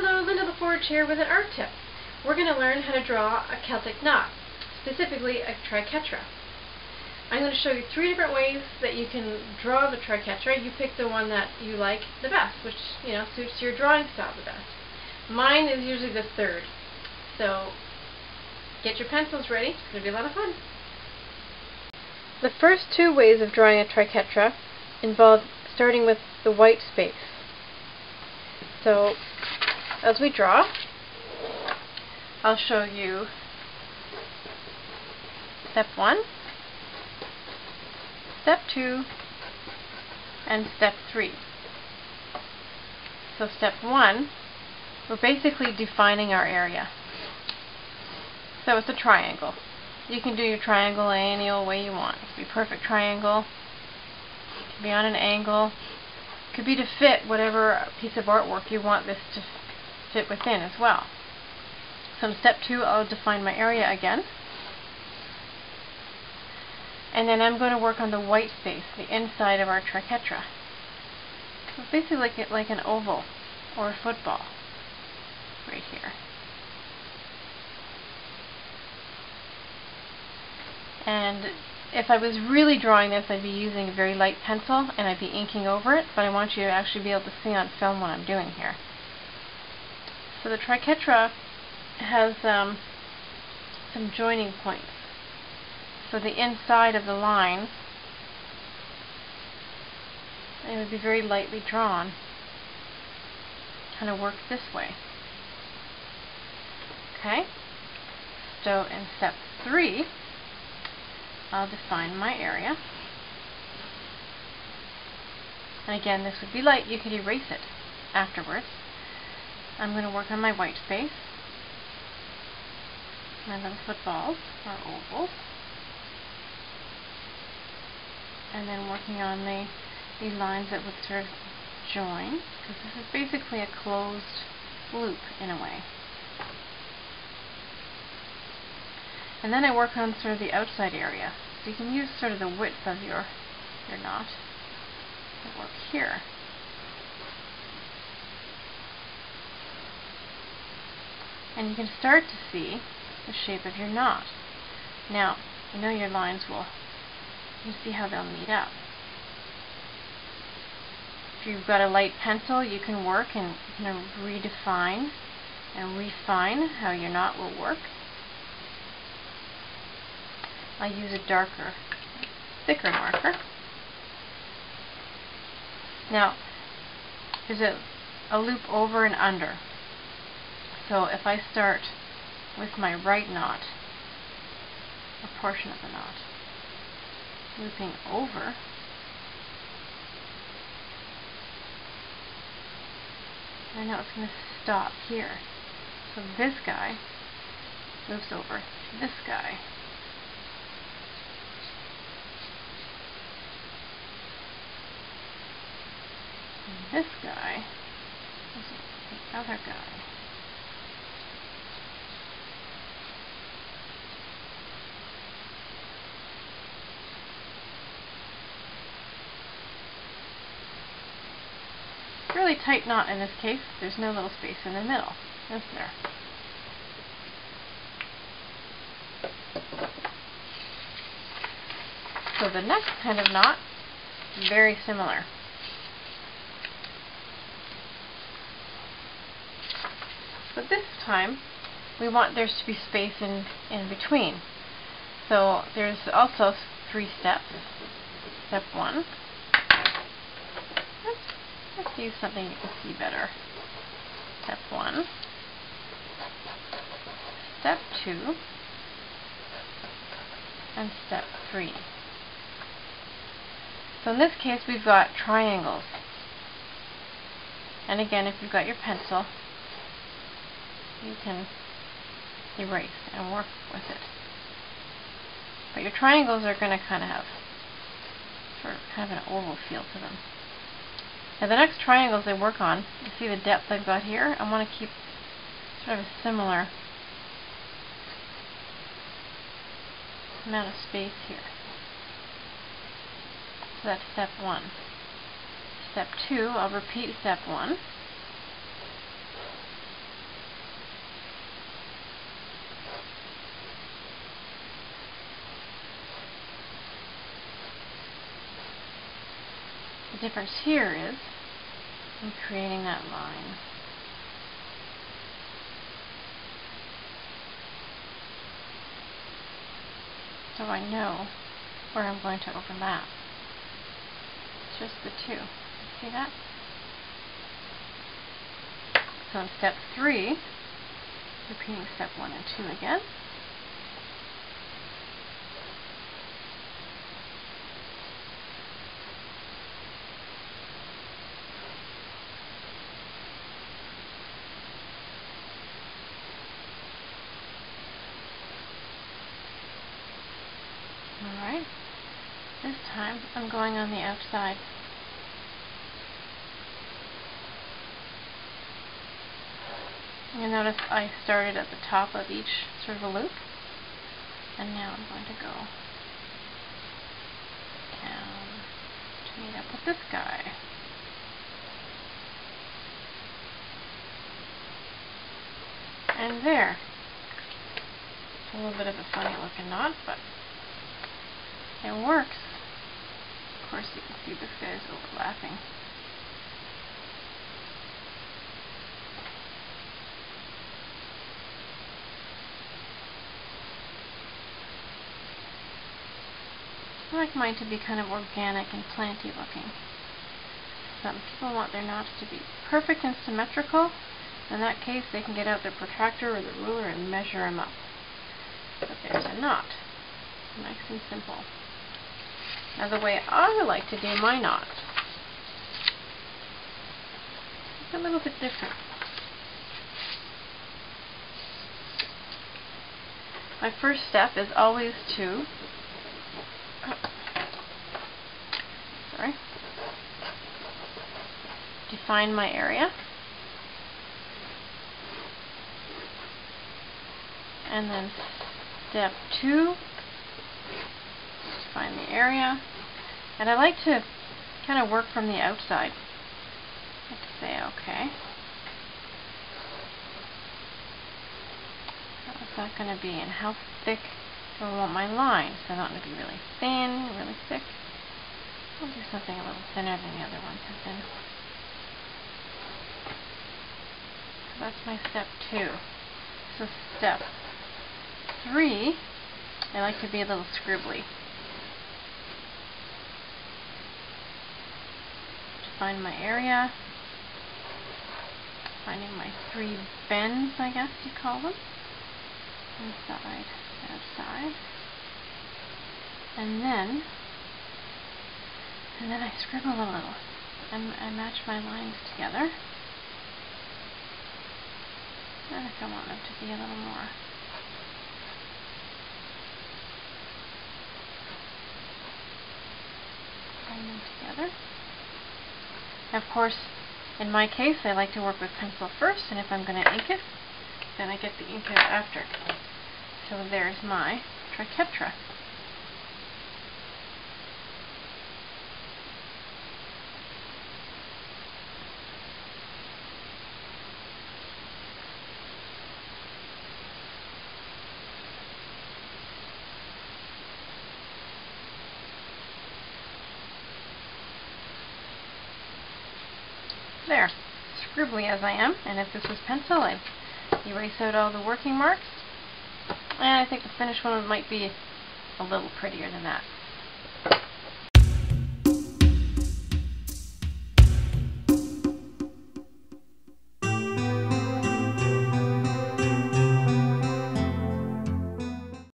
Hello, Linda LaForge here with an art tip. We're going to learn how to draw a Celtic knot, specifically a triquetra. I'm going to show you three different ways that you can draw the triquetra. You pick the one that you like the best, which, you know, suits your drawing style the best. Mine is usually the third. So get your pencils ready. It's going to be a lot of fun. The first two ways of drawing a triquetra involve starting with the white space. So as we draw, I'll show you step one, step two, and step three. So step one, we're basically defining our area. So it's a triangle. You can do your triangle any old way you want. It could be a perfect triangle, it could be on an angle, it could be to fit whatever piece of artwork you want this to fit within as well. So in step two, I'll define my area again. And then I'm going to work on the white space, the inside of our triquetra. So it's basically like an oval or a football right here. And if I was really drawing this, I'd be using a very light pencil and I'd be inking over it, but I want you to actually be able to see on film what I'm doing here. So the triquetra has some joining points. So the inside of the line, it would be very lightly drawn, kind of work this way. Okay, so in step three, I'll define my area. And again, this would be light. You could erase it afterwards. I'm going to work on my white space, my little footballs or ovals, and then working on the lines that would sort of join, because this is basically a closed loop in a way. And then I work on sort of the outside area. So you can use sort of the width of your knot to work here. And you can start to see the shape of your knot. Now, you know your lines will, you see how they'll meet up. If you've got a light pencil, you can work and kind of redefine and refine how your knot will work. I use a darker, thicker marker. Now, there's a loop over and under. So if I start with my right knot, a portion of the knot, looping over, I know it's going to stop here. So this guy loops over to this guy. This guy, the other guy. Really tight knot in this case. There's no little space in the middle, is there? So the next kind of knot, very similar. But this time, we want there to be space in between. So there's also three steps. Step one. Let's use something you can see better. Step one. Step two. And step three. So in this case, we've got triangles. And again, if you've got your pencil, you can erase and work with it. But your triangles are going to kind of have sort of kind of an oval feel to them. Now the next triangles I work on, you see the depth I've got here? I want to keep sort of a similar amount of space here. So that's step one. Step two, I'll repeat step one. The difference here is I'm creating that line. So I know where I'm going to overlap. It's just the two. See that? So in step 3, repeating step 1 and 2 again. Alright, this time I'm going on the outside. You'll notice I started at the top of each sort of a loop, and now I'm going to go down to meet up with this guy. And there. It's a little bit of a funny looking knot, but it works. Of course you can see this guy's overlapping. I like mine to be kind of organic and planty looking. Some people want their knots to be perfect and symmetrical. In that case, they can get out their protractor or the ruler and measure them up. But there's a knot. Nice and simple. Now the way I like to do my knots is a little bit different. My first step is always to define my area, and then step 2, define the area, and I like to kind of work from the outside. I like to say, okay, how's that going to be, and how thick do I want my line? So I don't want it to be really thin, really thick. I'll do something a little thinner than the other ones have been. So that's my step 2. So step 3, I like to be a little scribbly. Define my area. Finding my 3 bends, I guess you call them. Inside, outside. And then I scribble a little, and I match my lines together. And if I want them to be a little more. Bring them together. And of course, in my case, I like to work with pencil first, and if I'm going to ink it, then I get the ink out after. So there's my triquetra. There, scribbly as I am, and if this was pencil, I'd erase out all the working marks, and I think the finished one might be a little prettier than that.